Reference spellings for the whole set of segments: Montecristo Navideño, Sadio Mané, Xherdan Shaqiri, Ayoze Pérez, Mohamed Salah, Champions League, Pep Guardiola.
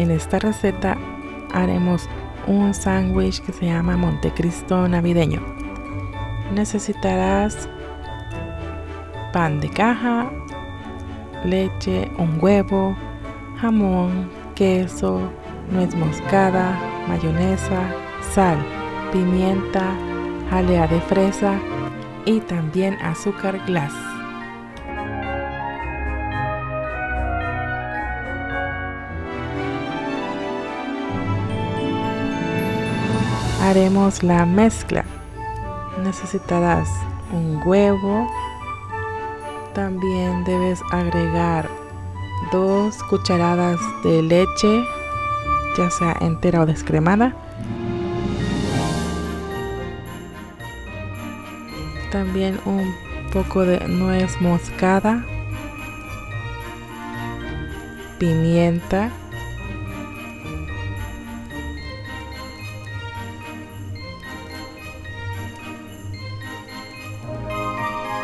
En esta receta haremos un sándwich que se llama Montecristo navideño. Necesitarás pan de caja, leche, un huevo, jamón, queso, nuez moscada, mayonesa, sal, pimienta, jalea de fresa y también azúcar glas. Haremos la mezcla. Necesitarás un huevo. También debes agregar 2 cucharadas de leche, ya sea entera o descremada. También un poco de nuez moscada, pimienta,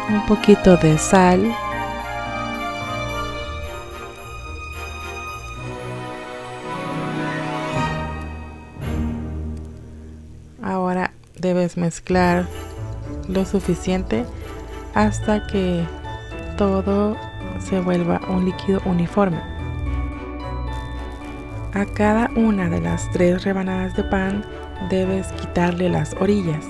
un poquito de sal, ahora debes mezclar lo suficiente hasta que todo se vuelva un líquido uniforme. A cada una de las 3 rebanadas de pan debes quitarle las orillas.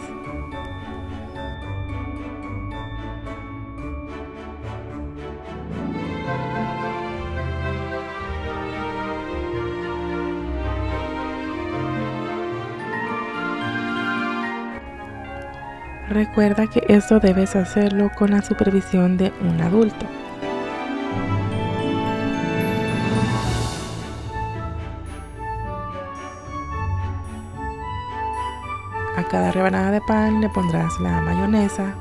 Recuerda que esto debes hacerlo con la supervisión de un adulto. A cada rebanada de pan le pondrás la mayonesa.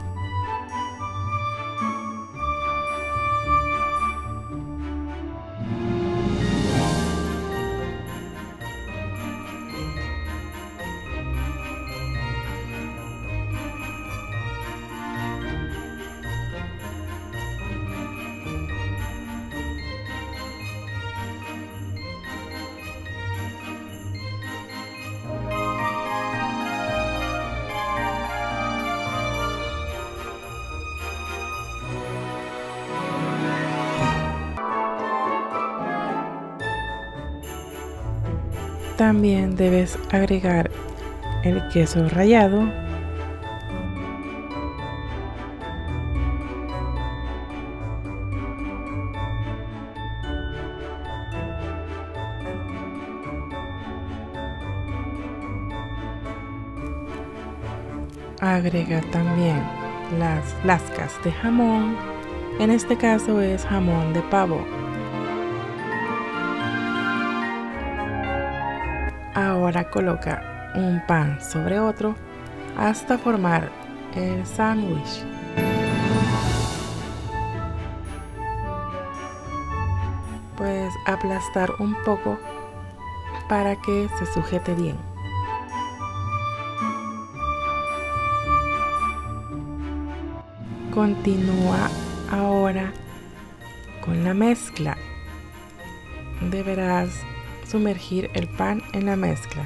También debes agregar el queso rallado, agrega también las lascas de jamón, en este caso es jamón de pavo. Ahora coloca un pan sobre otro hasta formar el sándwich. Puedes aplastar un poco para que se sujete bien. Continúa ahora con la mezcla. Deberás sumergir el pan en la mezcla.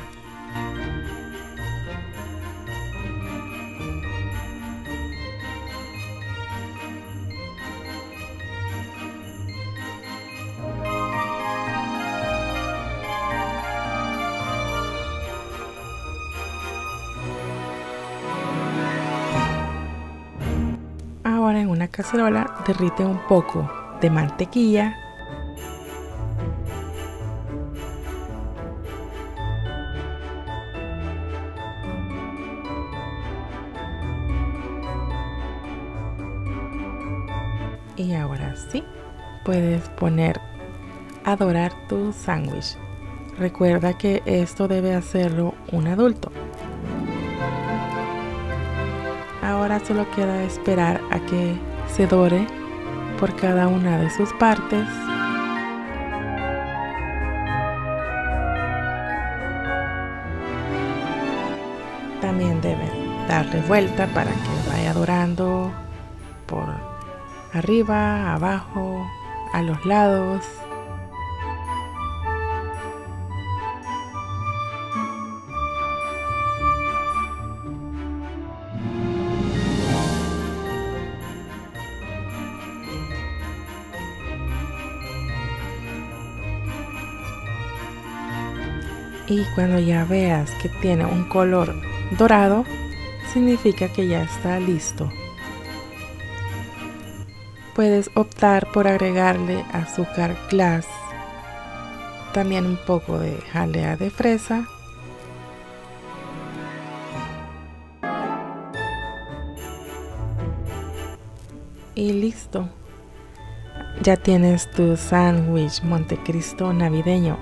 Ahora, en una cacerola, derrite un poco de mantequilla. Y ahora sí, puedes poner a dorar tu sándwich. Recuerda que esto debe hacerlo un adulto. Ahora solo queda esperar a que se dore por cada una de sus partes. También deben darle vuelta para que vaya dorando por arriba, abajo, a los lados. y cuando ya veas que tiene un color dorado, significa que ya está listo. Puedes optar por agregarle azúcar glass, también un poco de jalea de fresa, y listo. Ya tienes tu sándwich Montecristo navideño.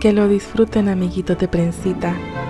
Que lo disfruten, amiguitos de prensita.